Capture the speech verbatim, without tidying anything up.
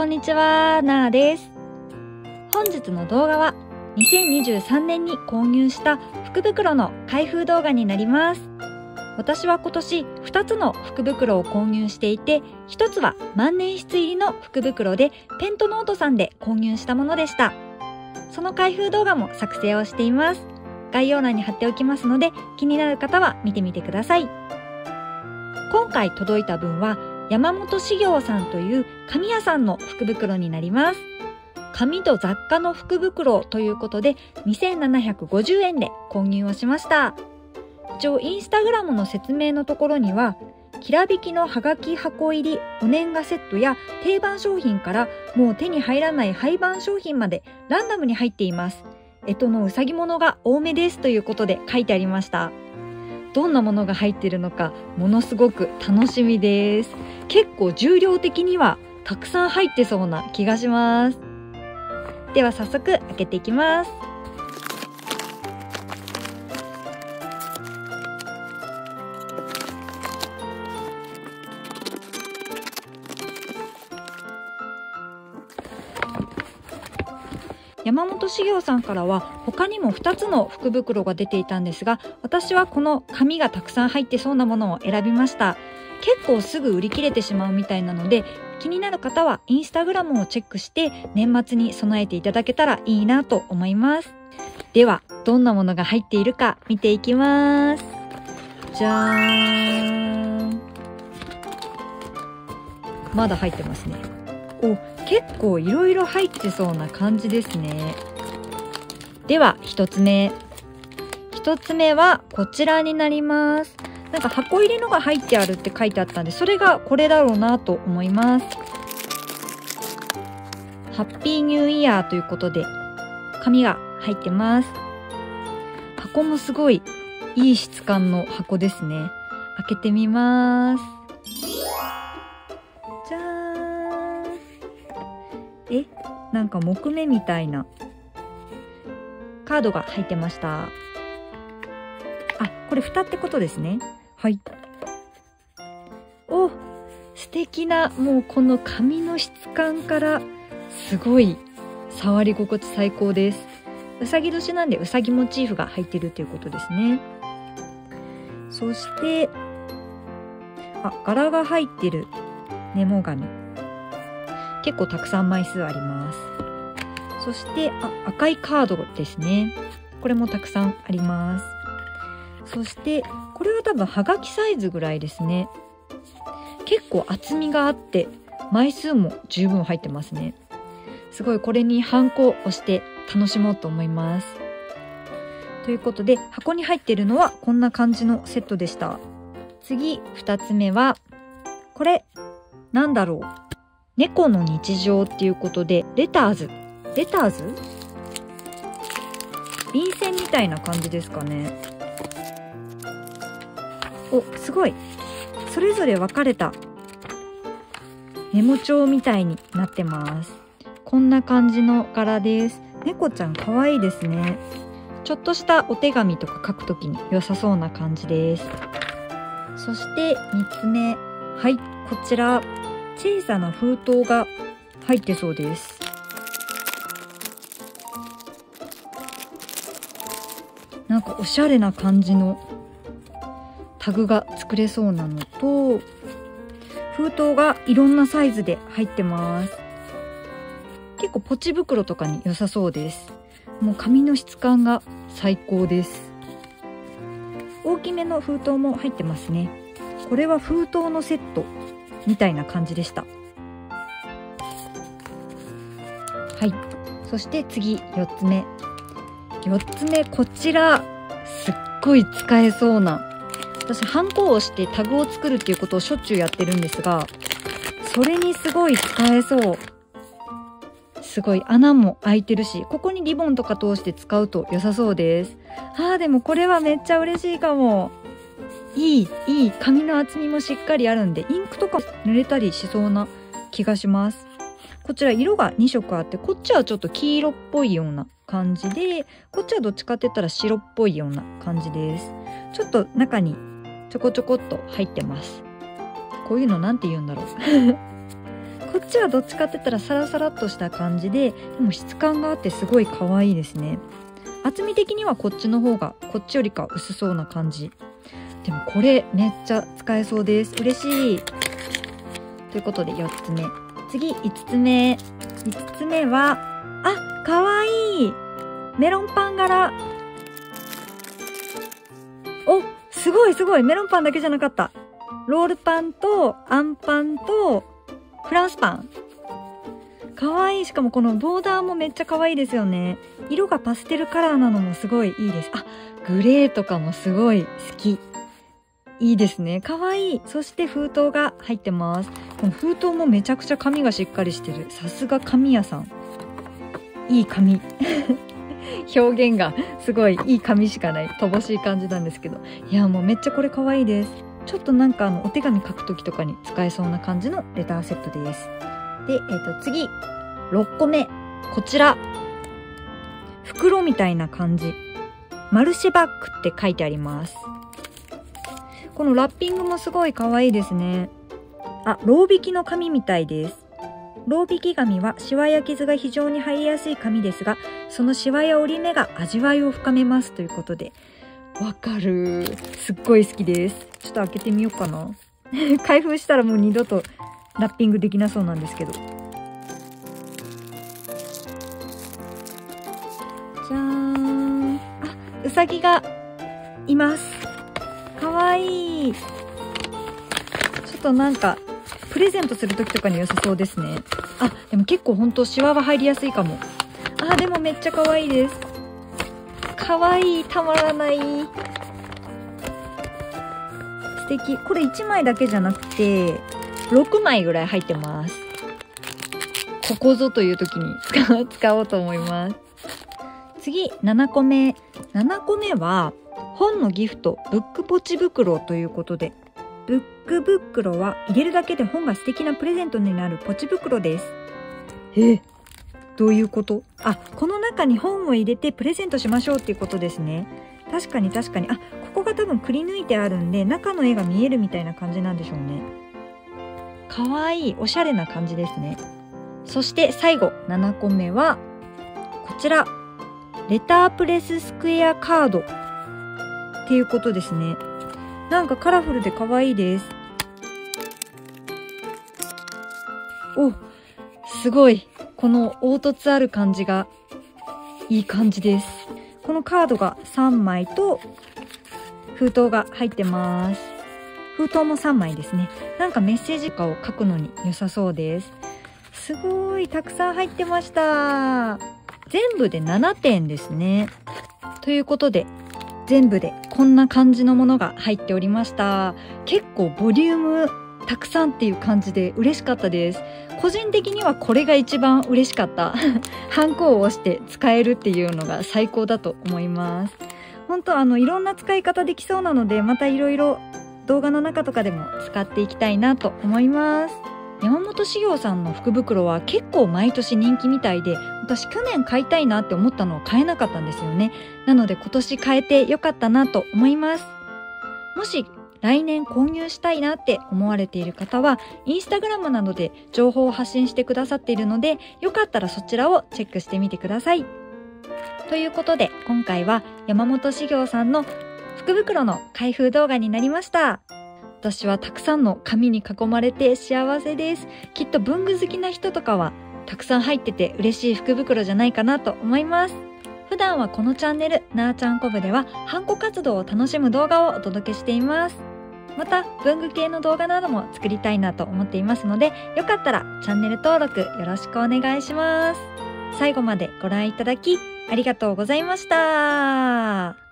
こんにちは、なーです。本日の動画はにせんにじゅうさんねんに購入した福袋の開封動画になります。私は今年ふたつの福袋を購入していて、ひとつは万年筆入りの福袋でペントノートさんで購入したものでした。その開封動画も作成をしています。概要欄に貼っておきますので、気になる方は見てみてください。今回届いた分は山本紙業さんという紙屋さんの福袋になります。紙と雑貨の福袋ということでにせんななひゃくごじゅうえんで購入をしました。一応インスタグラムの説明のところには、きらびきのはがき箱入りお年賀セットや定番商品からもう手に入らない廃盤商品までランダムに入っています。干支のうさぎ物が多めですということで書いてありました。どんなものが入っているのかものすごく楽しみです。結構重量的にはたくさん入ってそうな気がします。では早速開けていきます。山本紙業さんからは他にもふたつの福袋が出ていたんですが、私はこの紙がたくさん入ってそうなものを選びました。結構すぐ売り切れてしまうみたいなので、気になる方はインスタグラムをチェックして年末に備えていただけたらいいなと思います。では、どんなものが入っているか見ていきます。じゃーん。まだ入ってますね。お、結構いろいろ入ってそうな感じですね。ではひとつめ。ひとつめはこちらになります。なんか箱入りのが入ってあるって書いてあったんで、それがこれだろうなと思います。ハッピーニューイヤーということで、紙が入ってます。箱もすごいいい質感の箱ですね。開けてみます。じゃーん。え、なんか木目みたいなカードが入ってました。あ、これ蓋ってことですね。はい。お、素敵な、もうこの紙の質感からすごい触り心地最高です。うさぎ年なんでうさぎモチーフが入ってるということですね。そして、あ、柄が入ってるネモ紙。結構たくさん枚数あります。そして、あ、赤いカードですね。これもたくさんあります。そして、これは多分はがきサイズぐらいですね。結構厚みがあって、枚数も十分入ってますね。すごいこれにハンコを押して楽しもうと思います。ということで、箱に入っているのはこんな感じのセットでした。次、二つ目は、これ、なんだろう。猫の日常っていうことで、レターズ。レターズ？便箋みたいな感じですかね。お、すごい。それぞれ分かれたメモ帳みたいになってます。こんな感じの柄です。猫ちゃんかわいいですね。ちょっとしたお手紙とか書くときに良さそうな感じです。そしてみっつめ。はい、こちら。小さな封筒が入ってそうです。なんかおしゃれな感じのタグが作れそうなのと、封筒がいろんなサイズで入ってます。結構ポチ袋とかに良さそうです。もう紙の質感が最高です。大きめの封筒も入ってますね。これは封筒のセット。みたいな感じでした。はい。そして次、よっつめ。よっつめ、こちら、すっごい使えそうな。私、ハンコを押してタグを作るっていうことをしょっちゅうやってるんですが、それにすごい使えそう。すごい、穴も開いてるし、ここにリボンとか通して使うと良さそうです。あー、でもこれはめっちゃ嬉しいかも。いい、いい、紙の厚みもしっかりあるんで、インクとか濡れたりしそうな気がします。こちら色がにしょくあって、こっちはちょっと黄色っぽいような感じで、こっちはどっちかって言ったら白っぽいような感じです。ちょっと中にちょこちょこっと入ってます。こういうのなんて言うんだろう。こっちはどっちかって言ったらサラサラっとした感じで、でも質感があってすごい可愛いですね。厚み的にはこっちの方が、こっちよりか薄そうな感じ。でもこれめっちゃ使えそうです。嬉しい。ということでよっつめ。次いつつめ。いつつめは、あ、かわいいメロンパン柄。お、すごいすごい。メロンパンだけじゃなかった。ロールパンと、あんパンと、フランスパン。かわいい。しかもこのボーダーもめっちゃかわいいですよね。色がパステルカラーなのもすごいいいです。あ、グレーとかもすごい好き。いいですね。かわいい。そして封筒が入ってます。この封筒もめちゃくちゃ紙がしっかりしてる。さすが紙屋さん。いい紙。表現がすごいいい紙しかない。乏しい感じなんですけど。いや、もうめっちゃこれかわいいです。ちょっとなんかあのお手紙書くときとかに使えそうな感じのレターセットです。で、えーと、次、ろっこめ。こちら。袋みたいな感じ。マルシェバッグって書いてあります。このラッピングもすごい可愛いですね。あ、ろう引きの紙みたいです。ろう引き紙はシワや傷が非常に入りやすい紙ですが、そのシワや折り目が味わいを深めますということで。わかる。すっごい好きです。ちょっと開けてみようかな。開封したらもう二度とラッピングできなそうなんですけど。じゃーん。あ、うさぎがいます。かわいい。ちょっとなんか、プレゼントするときとかに良さそうですね。あ、でも結構ほんとシワは入りやすいかも。あ、でもめっちゃかわいいです。かわいい。たまらない。素敵。これいちまいだけじゃなくて、ろくまいぐらい入ってます。ここぞというときに使, 使おうと思います。次、ななこめ。ななこめは、本のギフト、ブックポチ袋ということで、ブック袋は入れるだけで本が素敵なプレゼントになるポチ袋です。え、どういうこと？あ、この中に本を入れてプレゼントしましょうっていうことですね。確かに確かに。あ、ここが多分くり抜いてあるんで、中の絵が見えるみたいな感じなんでしょうね。かわいい。おしゃれな感じですね。そして最後、ななこめは、こちら、レタープレススクエアカード。っていうことですね。なんかカラフルで可愛いです。お、すごい。この凹凸ある感じがいい感じです。このカードがさんまいと封筒が入ってます。封筒もさんまいですね。なんかメッセージカードを書くのに良さそうです。すごい。たくさん入ってました。全部でななてんですね。ということで、全部でこんな感じのものが入っておりました。結構ボリュームたくさんっていう感じで嬉しかったです。個人的にはこれが一番嬉しかった。ハンコを押して使えるっていうのが最高だと思います。本当あのいろんな使い方できそうなので、またいろいろ動画の中とかでも使っていきたいなと思います。山本資業さんの福袋は結構毎年人気みたいで、私去年買いたいなって思ったのを買えなかったんですよね。なので今年買えてよかったなと思います。もし来年購入したいなって思われている方は、インスタグラムなどで情報を発信してくださっているので、よかったらそちらをチェックしてみてください。ということで今回は山本資業さんの福袋の開封動画になりました。私はたくさんの紙に囲まれて幸せです。きっと文具好きな人とかはたくさん入ってて嬉しい福袋じゃないかなと思います。普段はこのチャンネル、なーちゃんこぶではハンコ活動を楽しむ動画をお届けしています。また文具系の動画なども作りたいなと思っていますので、よかったらチャンネル登録よろしくお願いします。最後までご覧いただきありがとうございました。